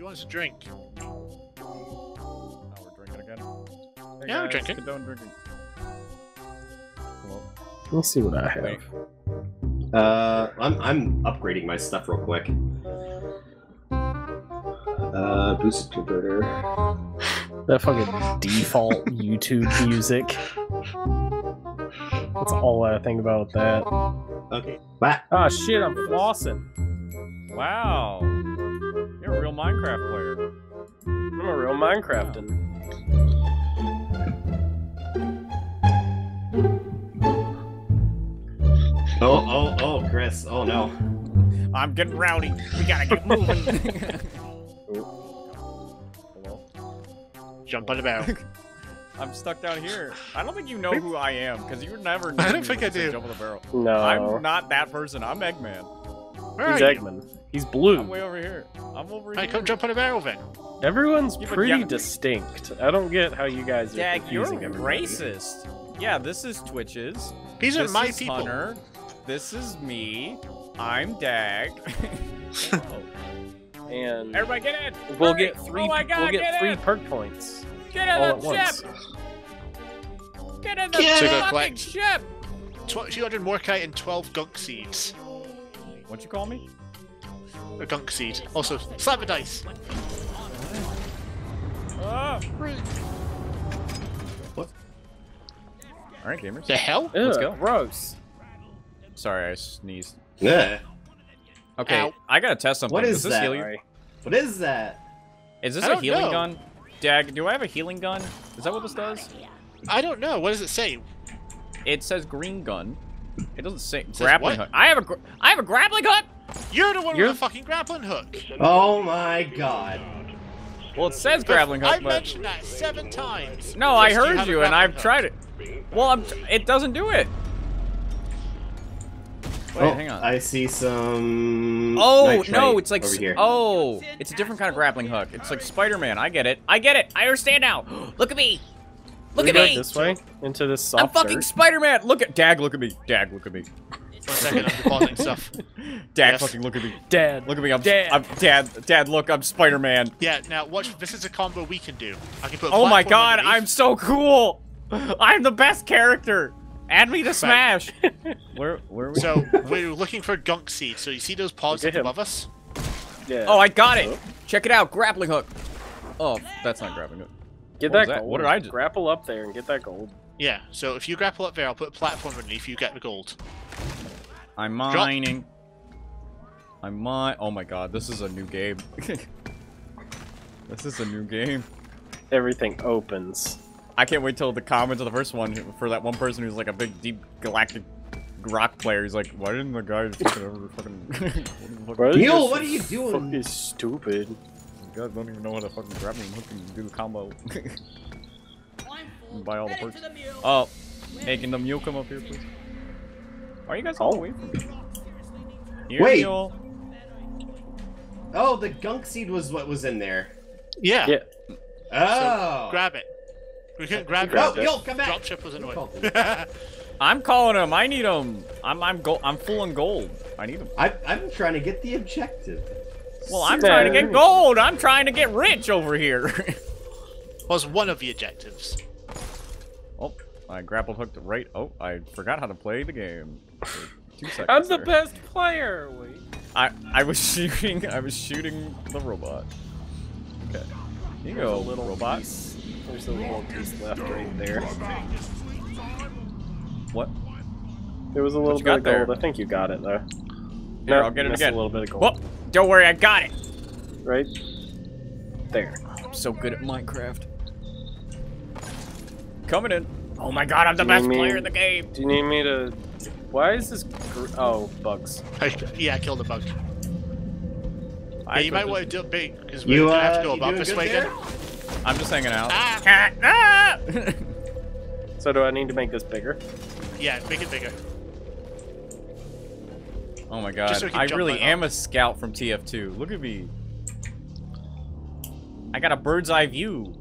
Who wants a drink? Oh, we're drinking again? Hey yeah, guys, we're drinking. Condone drinking. Cool. Let's see what I have. I'm upgrading my stuff real quick. Boosted converter. That fucking default YouTube music. That's all I think about that. Okay. Bye. Oh shit, I'm flossing. Wow. You're a real Minecraft player. I'm a real Minecraftin'. Oh, oh, oh, Chris. Oh no. I'm getting rowdy. We gotta get moving. Jump on the bow. I'm stuck down here. I don't think you know who I am, because you never knew. I don't think I do. Jump on the barrel. No. I'm not that person. I'm Eggman. He's Eggman. He's blue. I'm way over here. I'm over here. Hey, come jump on the barrel then. Everyone's pretty distinct. I don't get how you guys are confusing everybody. You're racist. Yeah, this is Twitches. These are my people. Hunter. This is me. I'm Dag. And everybody get in! Hurry. We'll get three, we'll get three perk points. Get in all the ship! Once. Get in the fucking ship! 200 Morkite and 12 gunk seeds. What'd you call me? A gunk seed. Also, slap a dice! What? Alright, gamers. The hell? Ew, let's go. Gross. Sorry, I sneezed. Yeah. Okay, ow. I gotta test something. What is this that? What is that? Is this a healing gun? Dag, do I have a healing gun? Is that what this does? I don't know. What does it say? It says green gun. It doesn't say grappling hook. I have a grappling hook. You're the one with the fucking grappling hook. Oh my god. Well, it says grappling hook. I mentioned that 7 times. No, I heard you, and I've tried it. Well, it doesn't do it. Wait, oh, hang on. I see some. Oh no, it's like oh, it's a different kind of grappling hook. It's like Spider-Man. I get it. I get it. I understand now. Look at me. Look at me. This way into this soft. I'm fucking Spider-Man. Look at Dag. Look at me. Dag. Look at me. For a second, I'm pausing stuff. Dad, fucking look at me. Dad, look at me. I'm Dad. I'm Dad. Dad, look. I'm Spider-Man. Yeah. Now watch. This is a combo we can do. I can put. Oh my god, I'm so cool. I'm the best character. Add me to Smash! Where are we? So, we're looking for gunk seeds. So, you see those pods above us? Yeah. Oh, I got it! Check it out! Grappling hook! Oh, that's not grappling hook. Get that gold. What did I do? Grapple up there and get that gold. Yeah, so if you grapple up there, I'll put a platform underneath you, get the gold. I'm mining. Oh my god, this is a new game. This is a new game. Everything opens. I can't wait till the comments of the first one for that one person who's like a big, deep, galactic rock player. He's like, why didn't the guy fucking... Yo, what are you doing? He's stupid. You guys don't even know how to fucking grab him, hook him, do the combo. Buy all the perks. Oh, hey, can the mule come up here, please? Are you guys all away from me? Here, wait. Mule. Oh, the gunk seed was what was in there. Yeah. Oh. So, grab it. We couldn't grab it. Oh, yo, come back! Dropship was annoying. I'm calling him. I need him. I'm full on gold. I need him. I'm trying to get the objective. Well, I'm trying to get gold. I'm trying to get rich over here. Was one of the objectives. Oh, I grapple hooked right. Oh, I forgot how to play the game. 2 seconds. I'm the best player. Wait. I was shooting. I was shooting the robot. Okay. Here you go, little robot. There's a little piece left right there. What? There was a little bit of gold. I think you got it though. Here, I'll get it again. A little bit of gold. Well, don't worry, I got it. Right there. I'm so good at Minecraft. Coming in. Oh my god, I'm the best player in the game. Do you need me to? Why is this? Oh, bugs. Yeah, I killed a bug. Yeah, you might want to do it big because we have to go about this way again. I'm just hanging out. Ah. Ah. So do I need to make this bigger? Yeah, make it bigger. Oh my god, so I really am a scout from TF2. Look at me. I got a bird's eye view.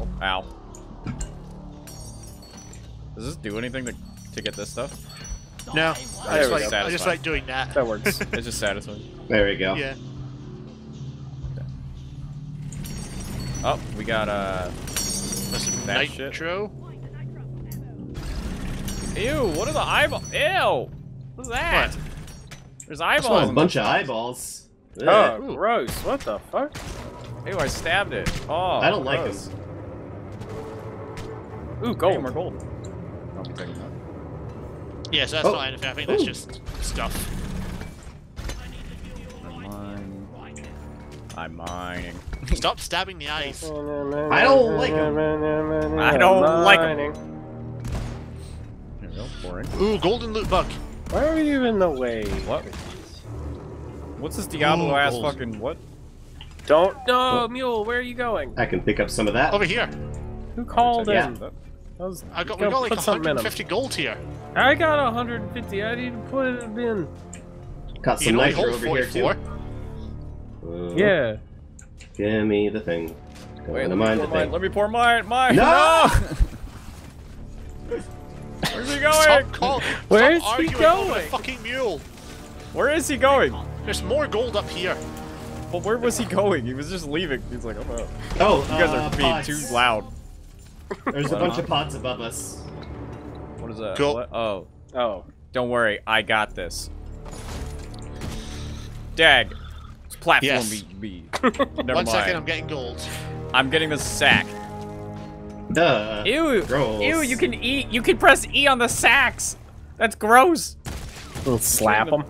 Oh, ow. Does this do anything to get this stuff? No, I just like doing that. That works. It's just satisfying. There we go. Yeah. Oh, we got that nitro. Shit. Ew! What are the eyeballs? Ew! What's that? What? There's eyeballs. A bunch of eyeballs. Ugh. Oh, gross! What the fuck? Ew! I stabbed it. Oh. I don't like this. Ooh, gold! Hey, more gold. I'll be taking that. Yeah, so that's fine. I think that's just stuff. I'm mining. Stop stabbing the ice. I don't like him. I don't like him. There we go. Boring. Ooh, golden loot buck. Why are you in the way? What? What's this Diablo ass fucking what? Don't. No, mule. Where are you going? I can pick up some of that. Over here. Who called in? Yeah. We got like 150 gold here. I got 150. I didn't put it in a bin. Got some nitro over here too. Yeah. Give me the thing. Wait, let me pour mine. No! Where's he going? Stop calling. Where is he going? With a fucking mule. Where is he going? There's more gold up here. But where was he going? He was just leaving. He's like, I'm out. Oh, you guys are being too loud. There's a bunch of pots above us. What is that? Cool. What? Oh. Oh. Don't worry. I got this. Dag. Platform B. Never mind. One second, I'm getting gold. I'm getting the sack. Duh. Ew. Gross. Ew, you can eat. You can press E on the sacks. That's gross. We'll slap them.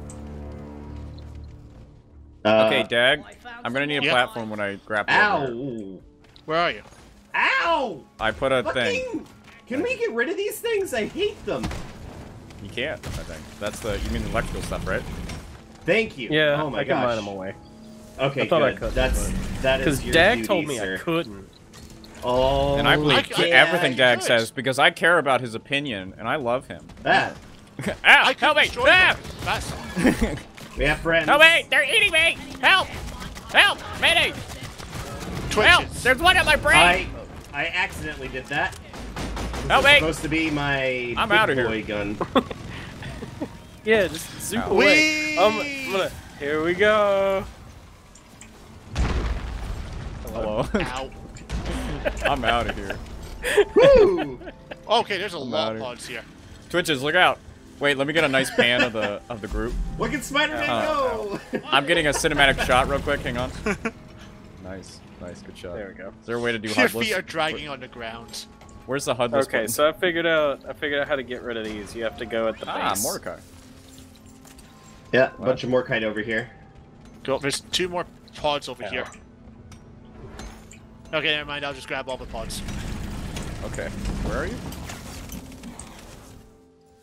Okay, Dag. I'm gonna need a platform when I grapple. Ow. Where are you? Ow. I put a thing. Can we get rid of these things? I hate them. You can't, I think. That's the, you mean the electrical stuff, right? Thank you. Yeah, oh my gosh. I can mine them away. Okay, good. That is because Dag told me I couldn't. Oh, and I believe everything Dag says because I care about his opinion and I love him. That. Ow! Help me! Ah! We have friends. Help me! They're eating me! Help! Help! Mayday! Help! There's one at my brain. I accidentally did that. Help me! Supposed to be my big boy gun. Yeah, just zoop away. Here we go. Hello. Ow. I'm out of here. Woo! Okay, there's a lot of pods here. Twitches, look out! Wait, let me get a nice pan of the group. Look at Spider-Man go! I'm getting a cinematic shot real quick. Hang on. Nice, nice, good shot. There we go. Is there a way to do HUD? Your feet are dragging on the ground. Where's the HUD? Okay, so I figured out how to get rid of these. You have to go at the base. Ah, Mordecai. Yeah, a bunch of Morkite over here. Cool. There's two more pods over here. Okay, never mind. I'll just grab all the pods. Okay. Where are you?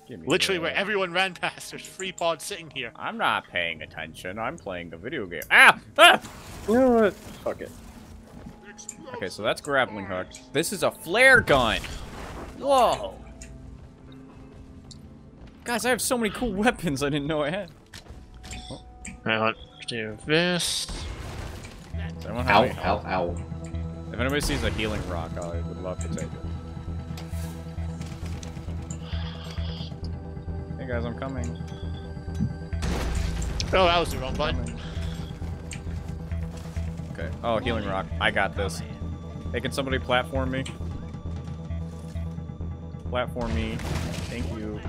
Give me where everyone ran past. There's three pods sitting here. I'm not paying attention. I'm playing a video game. Ah! Ah! You know what? Fuck it. Okay, so that's grappling hook. This is a flare gun. Whoa. Guys, I have so many cool weapons I didn't know I had. Alright, let's do this. Ow. If anybody sees a healing rock, I would love to take it. Hey guys, I'm coming. Oh, that was the wrong button. Okay. Oh, healing rock. I got this. Hey, can somebody platform me? Platform me. Thank you.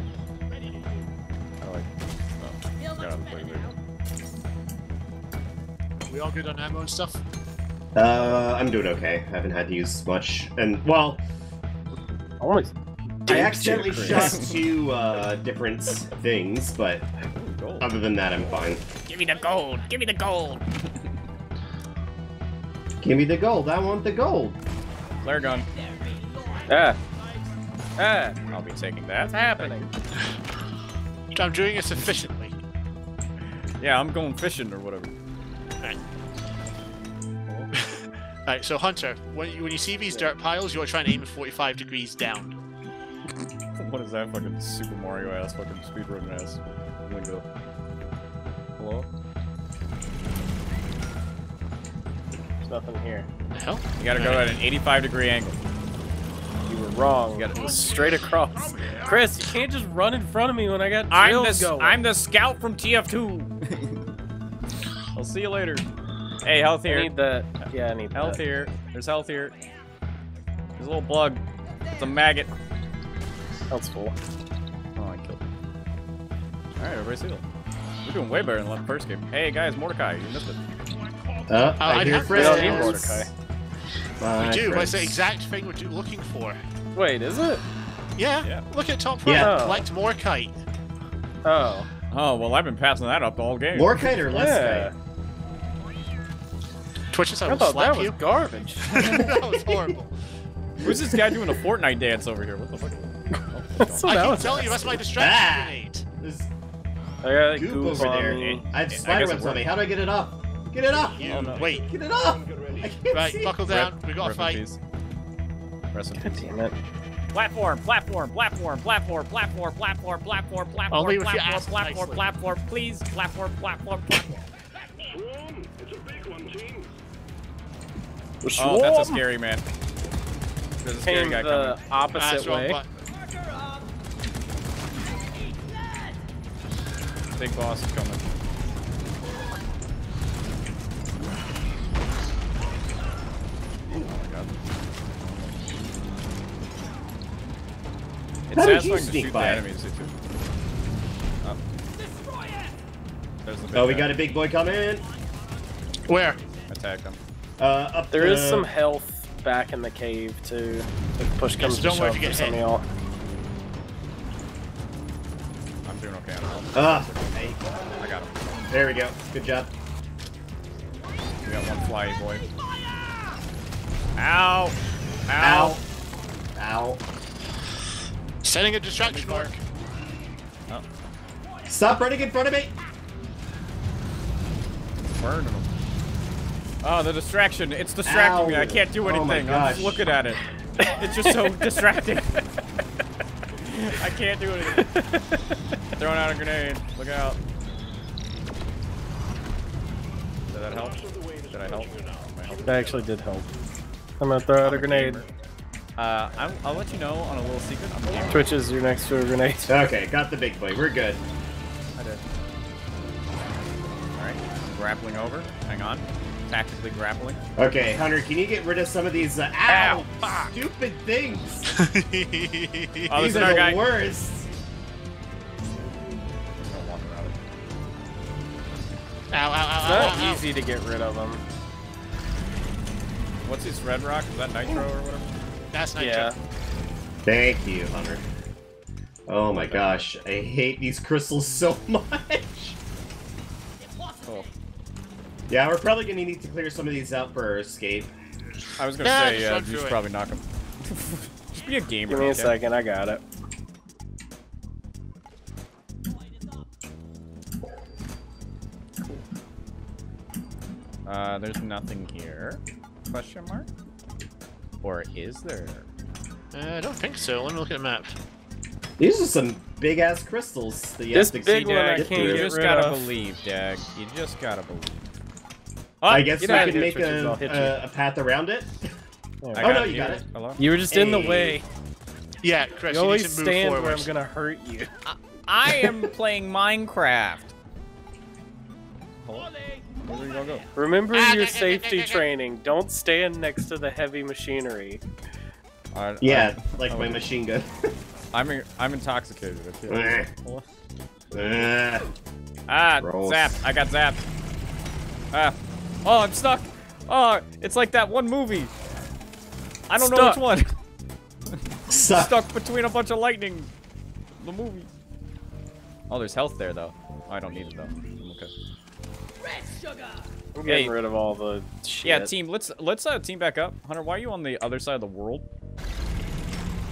We all good on ammo and stuff? I'm doing okay. I haven't had to use much. And, well, I accidentally shot two different things, but other than that, I'm fine. Give me the gold! Give me the gold! Give me the gold! I want the gold! Flare gun. Ah! Ah! I'll be taking that. What's happening? I'm doing this efficiently. Yeah, I'm going fishing or whatever. Alright, right, so Hunter, when you see these dirt piles, you are trying to aim at 45 degrees down. What is that fucking Super Mario ass, fucking speedrun ass? I'm gonna go. Hello? There's nothing here. The hell? You gotta go at an 85-degree angle. You were wrong. You gotta go straight across. Chris, you can't just run in front of me when I got drills going. I'm the scout from TF2. I'll see you later. Hey, health here. I need that. Yeah, I need health that. Here. There's health here. There's a little bug. It's a maggot. Health's full. Oh, I killed it. Alright, everybody's healed. We're doing way better than the first game. Hey, guys, Mordecai, you missed it. I hear Mordecai. We do, but it's the exact thing we're looking for. Wait, is it? Yeah, yeah. Look at top right, collect more kite. Oh. Oh, well, I've been passing that up all game. More kite or less kite? Twitch is I thought slap that you. Was garbage. That was horrible. Who's this guy doing a Fortnite dance over here? What the fuck? Oh, I can tell you, that's my distraction grenade. I got a goop over there. I have spider webs on me. How do I get it up? Get it up! Oh, no. Wait. Get it up! I can't see. Buckle down. We got a fight. Rest in peace. Damn it. Platform, platform, platform, platform, platform, platform, platform, platform, platform, platform, platform, please, platform, platform, platform. It's a big one, team. Oh, that's a scary man. There's a scary guy coming. The opposite way. Big boss is coming. Oh my god. It sounds like to shoot the enemies too. Oh. There's the big guy. We got a big boy coming. Where? Attack him. Up there is some health back in the cave too. If push comes to shove for some of y'all. I'm doing okay. I got him. There we go. Good job. We got one fly boy. Ow! Ow! Ow! Setting a distraction mark. Oh. Stop running in front of me! Burn him. Oh, the distraction. It's distracting me. I can't do anything. Oh I'm just looking at it. It's just so distracting. I can't do anything. Throwing out a grenade. Look out. Did that help? Did I help? That actually did help. I'm gonna throw out a grenade. I'll let you know on a little secret. Twitch is your next to a grenade. Okay, got the big boy. We're good. I did. Alright, grappling over. Hang on. Tactically grappling. Okay, Hunter, can you get rid of some of these ow, stupid things? Oh, these are the worst. It's not easy to get rid of them. What's this red rock? Is that nitro or whatever? That's nitro. Yeah. Thank you, Hunter. Oh my gosh, I hate these crystals so much. Cool. Yeah, we're probably gonna need to clear some of these out for our escape. I was gonna say, yeah, you should probably knock them. Just be a gamer. Give me a second, I got it. There's nothing here. Question mark? Or is there? I don't think so. Let me look at the map. These are some big ass crystals. That you this have to big one I can't. You just gotta believe, Dag. You just gotta believe. Oh, I guess we could make a path around it. Oh no, you got it. Hello? You were just in the way. Yeah, Chris, you always need to move stand forward. Where I'm gonna hurt you. I am playing Minecraft. Hold. Where you gonna go? Remember your safety training. Don't stand next to the heavy machinery. Yeah, like my machine gun. I'm intoxicated. I feel like. Zap! I got zapped. Oh, I'm stuck. Oh, it's like that one movie. I don't know which one. Stuck between a bunch of lightning. The movie. Oh, there's health there though. Oh, I don't need it though. I'm okay. Red sugar. We're getting rid of all the shit. Yeah, team. Let's team back up. Hunter, why are you on the other side of the world?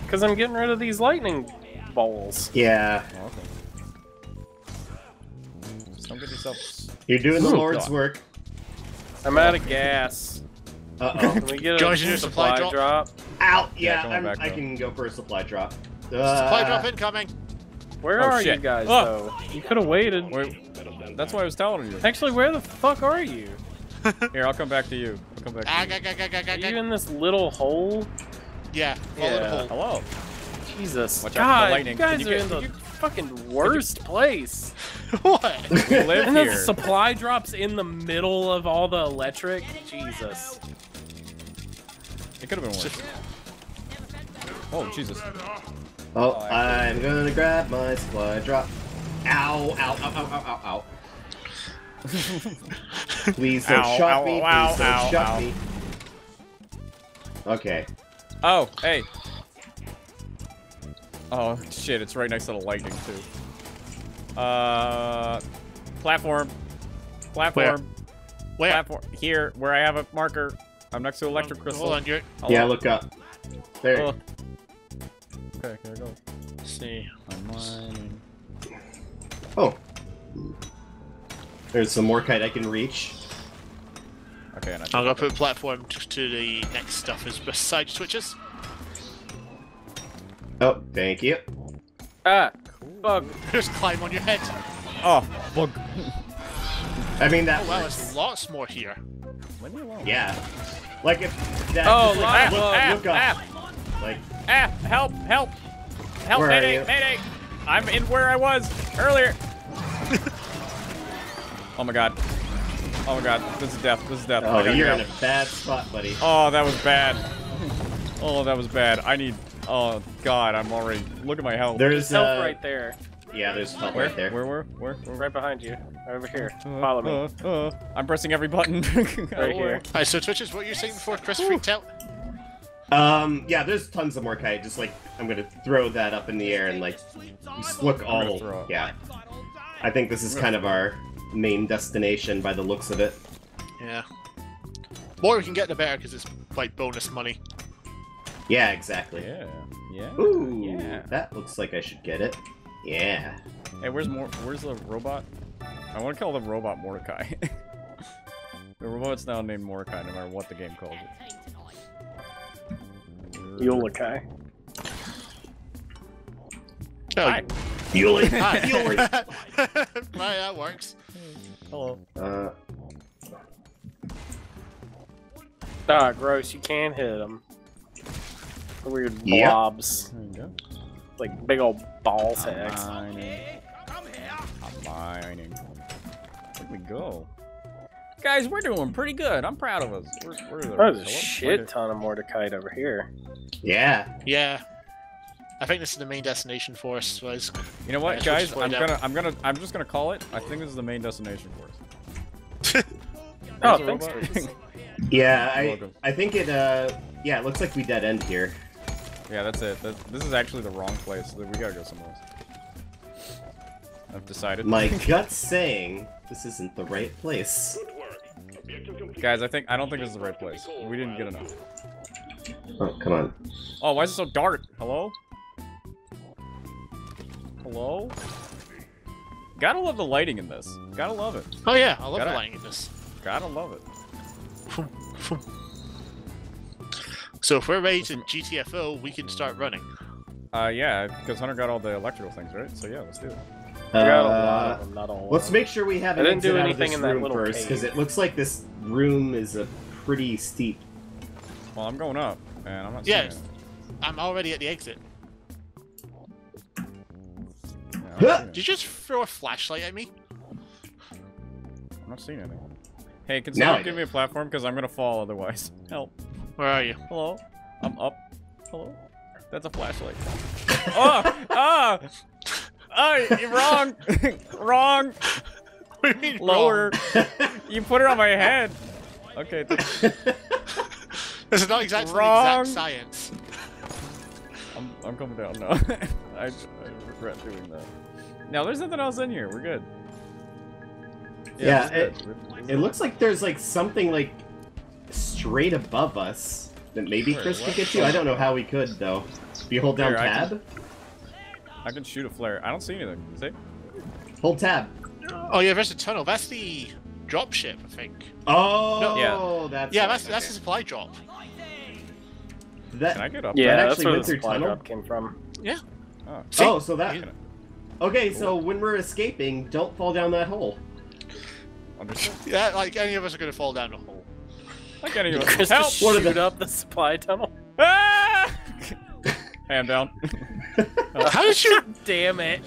Because I'm getting rid of these lightning balls. Yeah. Oh, okay. Just don't get yourself. You're doing the Lord's work. I'm out of gas. Uh-oh. Can we get a supply drop? Out. Yeah, I can go for a supply drop. Supply drop incoming. Where are you guys, though? You could have waited. Wait, that's why I was telling you. Actually, where the fuck are you? Here, I'll come back to you. I'll come back to you. Are you in this little hole? Yeah. Hello. Jesus. Watch out for the lightning. You guys are in the fucking worst place. What? Live here. And the supply drops in the middle of all the electric. Jesus. It could have been worse. Oh, Jesus. Oh, I'm gonna grab my supply drop. Ow, ow, ow, ow, ow, ow, ow. Please don't shot me. Please don't shot me. Okay. Oh, hey. Oh, shit, it's right next to the lightning, too. Platform. Platform. Where? Platform. Here, where I have a marker. I'm next to electric crystal. Hold on, you're... Yeah, look up. There. Oh. Okay, here I go. Let's see. Online. Oh. There's some more kite I can reach. Okay, and I'll go put platform to the next stuff as beside switches. Oh, thank you. Ah, bug. Just climb on your head. Oh, bug. I mean that. Oh, wow, there's lots more here. Yeah. Like if that. Oh, like, look up. Like. Ah, help! Help! Help! Mayday! Mayday! I'm in where I was earlier. Oh my god. Oh my god. This is death. This is death. Oh, you're in a bad spot, buddy. Oh, that was bad. Oh, that was bad. I need. Oh god, I'm already. Look at my health. There's help right there. Yeah, there's help right there. Where? We're right behind you. Over here. Follow me. I'm pressing every button. Right here. Alright, so Twitches, what were you saying before Chris freaked out? Yeah, there's tons of more kite. Just like, I'm gonna throw that up in the air and like, just look all. Yeah. I think this is kind of our main destination by the looks of it. Yeah. More we can get, the better, because it's like bonus money. Yeah, exactly. Yeah. Yeah. Ooh, yeah. That looks like I should get it. Yeah. Hey, where's more? Where's the robot? I want to call the robot Mordecai. The robot's now named Mordecai, no matter what the game calls it. Yolekai. Hi. Yoli. Hi. Yoli. Hi, that works. Hello. Ah, gross. You can't hit him. Weird blobs. There you go. Like big old ball sacks. I'm mining. I'm mining. Where'd we go? Guys, we're doing pretty good. I'm proud of us. There's a shit ton of Mordecai over here. Yeah. Yeah. I think this is the main destination for us. So you know what, guys? I'm just gonna call it. I think this is the main destination for us. Oh, thanks. Yeah, I think it. Yeah, it looks like we dead end here. Yeah, that's it. This is actually the wrong place. We gotta go somewhere else. I've decided. My gut's saying this isn't the right place. Guys, I don't think this is the right place. We didn't get enough. Oh, come on. Oh, why is it so dark? Hello? Hello? Gotta love the lighting in this. Gotta love it. Oh yeah, I love the lighting in this. Gotta love it. So if we're ready to GTFO, we can start running. Yeah, because Hunter got all the electrical things, right? So yeah, let's do it. Let's make sure we have an exit out of this room first, because it looks like this room is a pretty steep. Well, I'm going up, and I'm not seeing it. I'm already at the exit. No, did you just throw a flashlight at me? I'm not seeing anything. Hey, can someone give me a platform, because I'm going to fall otherwise. Help. Where are you? Hello? I'm up. Hello? That's a flashlight. Oh! Ah! Oh, you're wrong! Wrong! What do you mean lower? You put it on my head! Okay. This is not exactly wrong. Exact science. I'm coming down now. I regret doing that. No, there's nothing else in here. We're good. Yeah, it looks like there's like something like straight above us that maybe Chris could get to. I don't know how we could though. If you hold down tab, I can shoot a flare. I don't see anything. See? Hold tab. Oh yeah, there's a tunnel. That's the drop ship, I think. Oh, that's the supply drop. That, can I get up? Yeah, that actually went through tunnel. Came from. Yeah. Oh, so that. Okay, cool. So when we're escaping, don't fall down that hole. Understood. Yeah, like any of us are gonna fall down a hole. I can't even help! Shoot up the supply tunnel. Ah! Hey, I'm down. How did you? Damn it!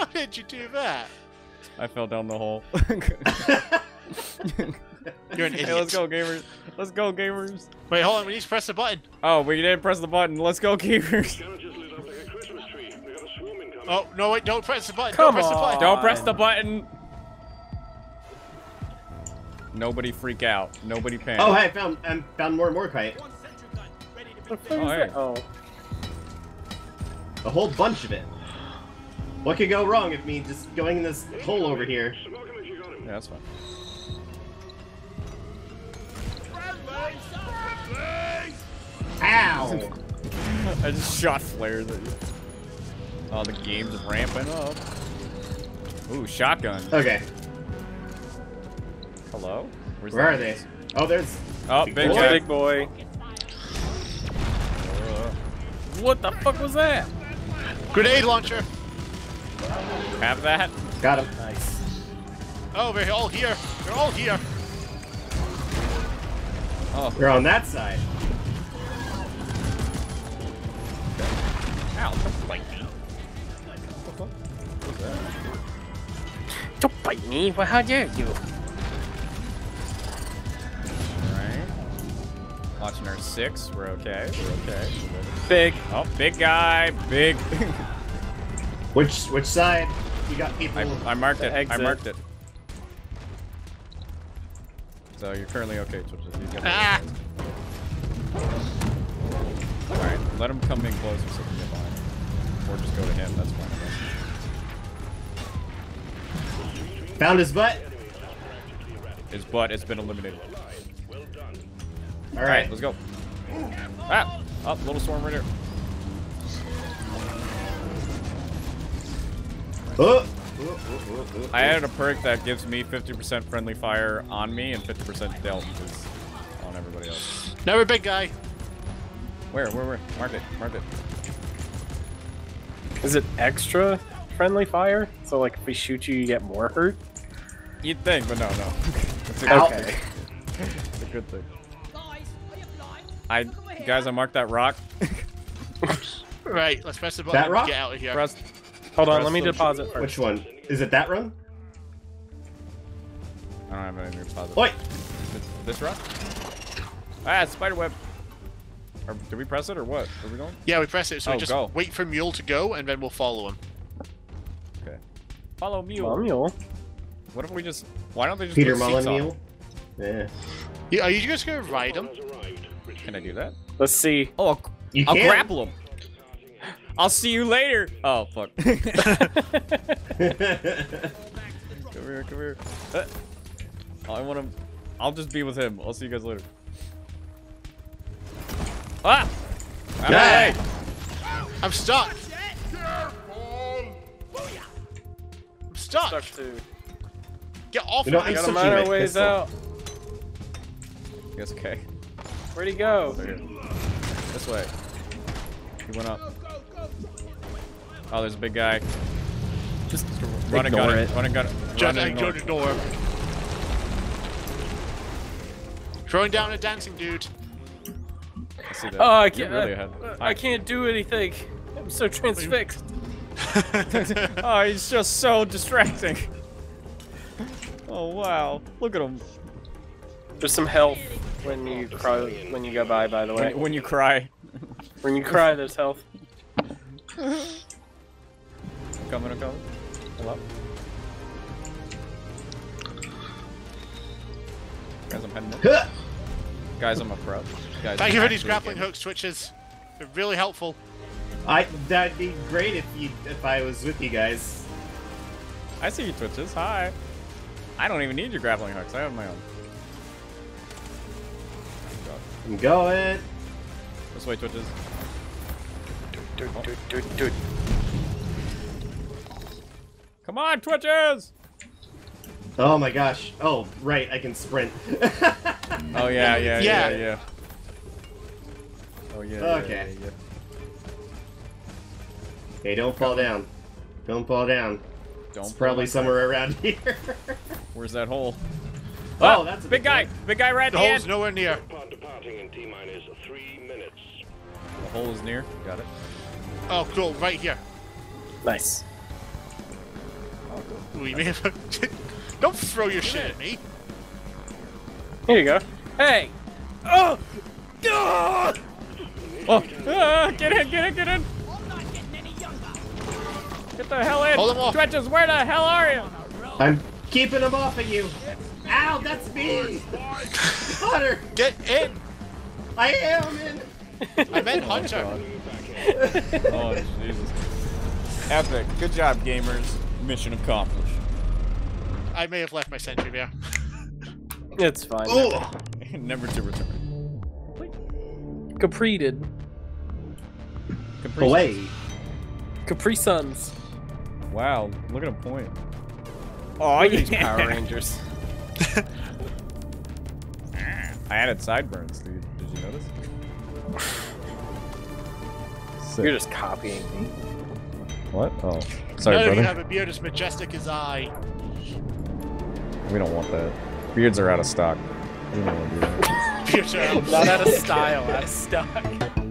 How did you do that? I fell down the hole. You're an idiot. Hey, let's go, gamers. Let's go, gamers. Wait, hold on. We need to press the button. Oh, we didn't press the button. Let's go, gamers. Oh, no, wait. Don't press the button. Come don't press on. The button. Don't press the button. Nobody freak out. Nobody panic. Oh, hey, I found more and more kite. Oh, a whole bunch of it. What could go wrong if me just going in this hole over here? Yeah, that's fine. Ow! I just shot flares at you. Oh, the game's ramping up. Ooh, shotgun. Okay. Hello? Where's Where are they? Oh, there's... Oh, big boy. What the fuck was that? Grenade launcher. Have that. Got him. Nice. Oh, they're all here. They're all here. Oh. They're on that side. Ow, don't bite me. What was that? Don't bite me. Well, how dare you? Watching our six, we're okay. We're okay. Big, oh, big guy, big. Which side? You got people. I marked it. Exit. I marked it. So you're currently okay, Twitches. Ah. All right, let him come in closer so we can get behind him. Or just go to him. That's fine. Found his butt. His butt has been eliminated. All right, let's go. Ah, oh, little storm right here. Oh. I added a perk that gives me 50% friendly fire on me and 50% dealt on everybody else. Another big guy. Where? Mark it. Is it extra friendly fire? So like if we shoot you, you get more hurt? You'd think, but no. It's a okay. It's a good thing. Guys, I marked that rock. Right, let's press the button. That rock? Get out of here. Hold on, let me deposit first. Which one? Is it that run? I don't have anything to deposit. Wait! This rock? Ah, spiderweb. Did we press it or what? Are we going? Yeah, we press it, so we just wait for Mule to go and then we'll follow him. Okay. Follow Mule. Follow Mule. What if we just. Why don't they just Peter Mullen Mule? Yeah. Yeah. Are you just gonna ride him? Can I do that? Let's see. Oh, I'll grapple him. I'll see you later. Oh, fuck. Come here. I want him. I'll just be with him. I'll see you guys later. Ah! Hey! I'm stuck. I'm stuck. Get off of me. Gotta find our ways out. You guys okay? Where'd he go? This way. He went up. Oh, there's a big guy. Just run and gun it. Just go to door. Throwing down a dancing dude. I see that. Oh, I can't. Really I can't do anything. I'm so transfixed. Oh, he's just so distracting. Oh wow! Look at him. There's some health. When you go by the way. When you cry. When you cry, there's health. I'm coming. Hello? Guys, I'm heading up. Guys, I'm a pro. Guys, thank you for these grappling hooks, Twitches. They're really helpful. That'd be great if I was with you guys. I see you, Twitches. Hi. I don't even need your grappling hooks. I have my own. I'm going. This way, Twitches. Dude. Come on, Twitches! Oh my gosh. Oh, right, I can sprint. Oh yeah. Oh yeah. Okay. Yeah. Hey, don't fall down. Don't fall down. Don't. It's probably somewhere around here. Where's that hole? Oh, that's a big guy. Big guy right there. The hole's nowhere near. The hole is near. Got it. Oh, cool. Right here. Nice. Ooh, man. Don't throw your shit at me. Here you go. Hey! Oh! Oh! Oh! Ah, get in, get in, get in! I'm not getting any younger. Get the hell in! Hold him off! Twitches, where the hell are you? I'm keeping him off of you! Ow, that's me! Hunter! Get in! I am in! I meant Hunter! Oh, Jesus. Epic. Good job, gamers. Mission accomplished. I may have left my sentry there. It's fine. Oh. Never to return. Capreted. Capri away. Suns. Capri Suns. Wow, look at him point. Oh, yeah. These Power Rangers. I added sideburns, dude. Did you notice? Sick. You're just copying me. What? Oh, sorry, brother. None of you have a beard as majestic as I. We don't want that. Beards are out of stock. We don't want beards. Beards are out of style, out of stock.